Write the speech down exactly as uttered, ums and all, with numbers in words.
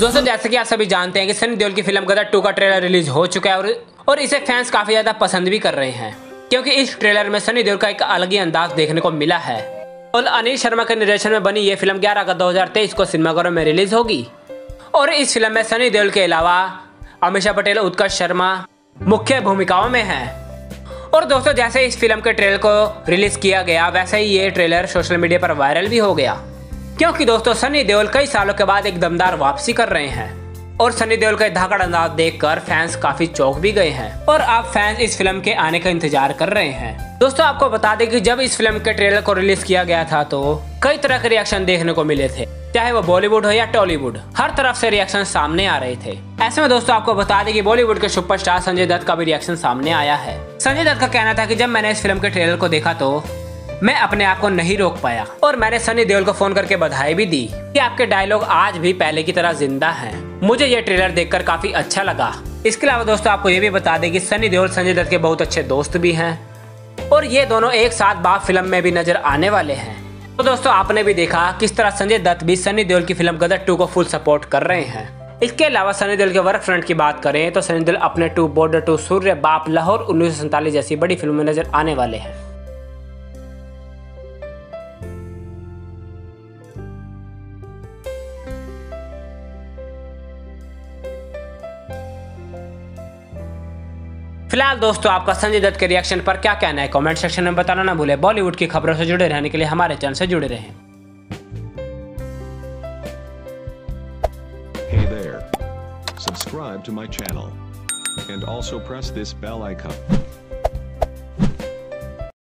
दोस्तों जैसे कि आप सभी जानते हैं कि सनी देओल की फिल्म गदर टू का ट्रेलर रिलीज हो चुका है और, और इसे फैंस काफी ज्यादा पसंद भी कर रहे हैं क्योंकि इस ट्रेलर में सनी देओल का एक अलग ही अंदाज देखने को मिला है। और अनिल शर्मा के निर्देशन में बनी ये फिल्म ग्यारह अगस्त दो हजार तेईस को सिनेमाघरों में रिलीज होगी और इस फिल्म में सनी देओल के अलावा अमीशा पटेल, उत्कर्ष शर्मा मुख्य भूमिकाओं में है। और दोस्तों जैसे इस फिल्म के ट्रेलर को रिलीज किया गया वैसे ही ये ट्रेलर सोशल मीडिया पर वायरल भी हो गया क्योंकि दोस्तों सनी देओल कई सालों के बाद एक दमदार वापसी कर रहे हैं और सनी देओल का धाकड़ अंदाज देखकर फैंस काफी चौंक भी गए हैं और आप फैंस इस फिल्म के आने का इंतजार कर रहे हैं। दोस्तों आपको बता दें कि जब इस फिल्म के ट्रेलर को रिलीज किया गया था तो कई तरह के रिएक्शन देखने को मिले थे, चाहे वो बॉलीवुड हो या टॉलीवुड, हर तरफ से रिएक्शन सामने आ रहे थे। ऐसे में दोस्तों आपको बता दें कि बॉलीवुड के सुपरस्टार संजय दत्त का भी रिएक्शन सामने आया है। संजय दत्त का कहना था कि जब मैंने इस फिल्म के ट्रेलर को देखा तो मैं अपने आप को नहीं रोक पाया और मैंने सनी देओल को फोन करके बधाई भी दी कि आपके डायलॉग आज भी पहले की तरह जिंदा हैं। मुझे ये ट्रेलर देखकर काफी अच्छा लगा। इसके अलावा दोस्तों आपको ये भी बता दें कि सनी देओल संजय दत्त के बहुत अच्छे दोस्त भी हैं और ये दोनों एक साथ बाप फिल्म में भी नजर आने वाले हैं। तो दोस्तों आपने भी देखा किस तरह संजय दत्त भी सनी देओल की फिल्म गदर टू को फुल सपोर्ट कर रहे हैं। इसके अलावा सनी देओल के वर्क फ्रंट की बात करें तो सनी देओल अपने टू, बॉर्डर टू, सूर्य, बाप, लाहौर उन्नीस सौ सैंतालीस जैसी बड़ी फिल्मों में नजर आने वाले हैं। फिलहाल दोस्तों आपका संजय दत्त के रिएक्शन पर क्या कहना है कमेंट सेक्शन में बताना ना भूलें। बॉलीवुड की खबरों से जुड़े रहने के लिए हमारे चैनल से जुड़े रहें। Subscribe to my channel and also press this bell icon.